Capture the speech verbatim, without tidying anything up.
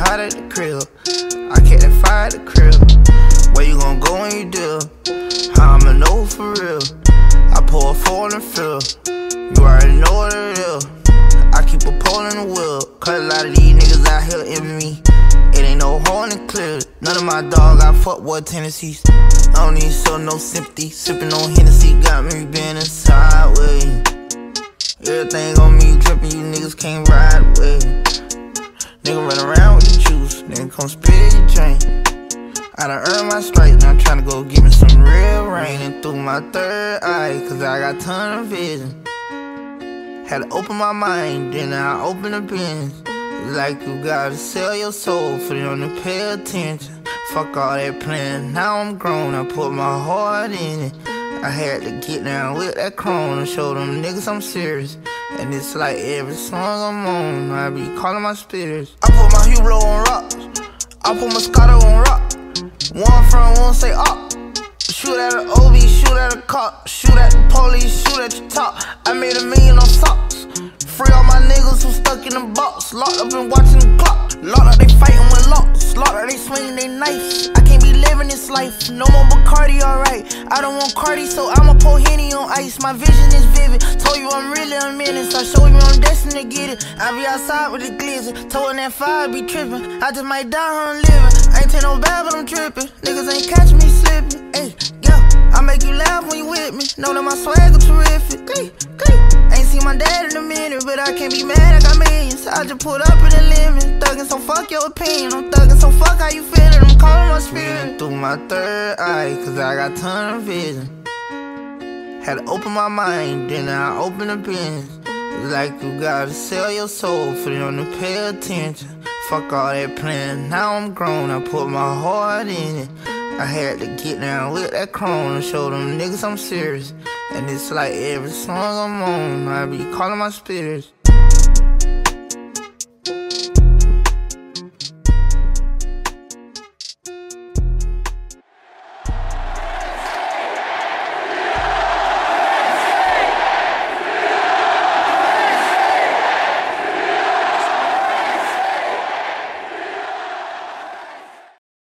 hot at the crib. I catch that fire at the crib. Where you gon' go when you deal? How I'ma know for real? I pour a four in the field. You already know what it is. I keep a pole in the wheel. Cause a lot of these niggas out here envy me. It ain't no hole in the clear. None of my dog I fuck with tendencies. I don't need show no sympathy. Sippin' on Hennessy got me bending sideways. Everything on me drippin', you niggas can't ride with. Nigga run around with the juice, nigga come spit your drink. I done earned my stripes, now I'm tryna go give me some real rain. And through my third eye, cause I got ton of vision. Had to open my mind, then I open the business. Like you gotta sell your soul for them to pay attention. Fuck all that plan, now I'm grown, I put my heart in it. I had to get down with that crone and show them niggas I'm serious. And it's like every song I'm on, I be calling my spitters. I put my Hublot on rocks, I put Moscato on rock. One front, one say up. Shoot at an O B, shoot at a cop. Shoot at the police, shoot at the top. I made a million on socks. Free all my niggas who stuck in the box. Locked up and watching the clock. Locked up they fighting with locks. Locked up they swinging they knife. I can't be living this life. No more Bacardi, alright. I don't want Cardi, so I'ma pour Henny on ice. My vision is vivid. Told you I'm really a menace. I showed you I'm destined to get it. I be outside with the glizzy. Told that fire be tripping. I just might die on living. I ain't take no bad, but I'm tripping. Niggas ain't catching me slipping. Ayy, yeah, I make you laugh when you with me. Know that my swag is terrific. Glee, glee. Ain't seen my dad in a minute, but I can't be mad, I got millions. I just pulled up in the lemon, thuggin', so fuck your opinion. I'm thuggin', so fuck how you feelin', I'm calling my spirit. Through my third eye, cause I got ton of vision. Had to open my mind, then I open the business. Like you gotta sell your soul for them to pay attention. Fuck all that plan, now I'm grown, I put my heart in it. I had to get down with that crone and show them niggas I'm serious. And it's like every song I'm on, I be calling my spitters.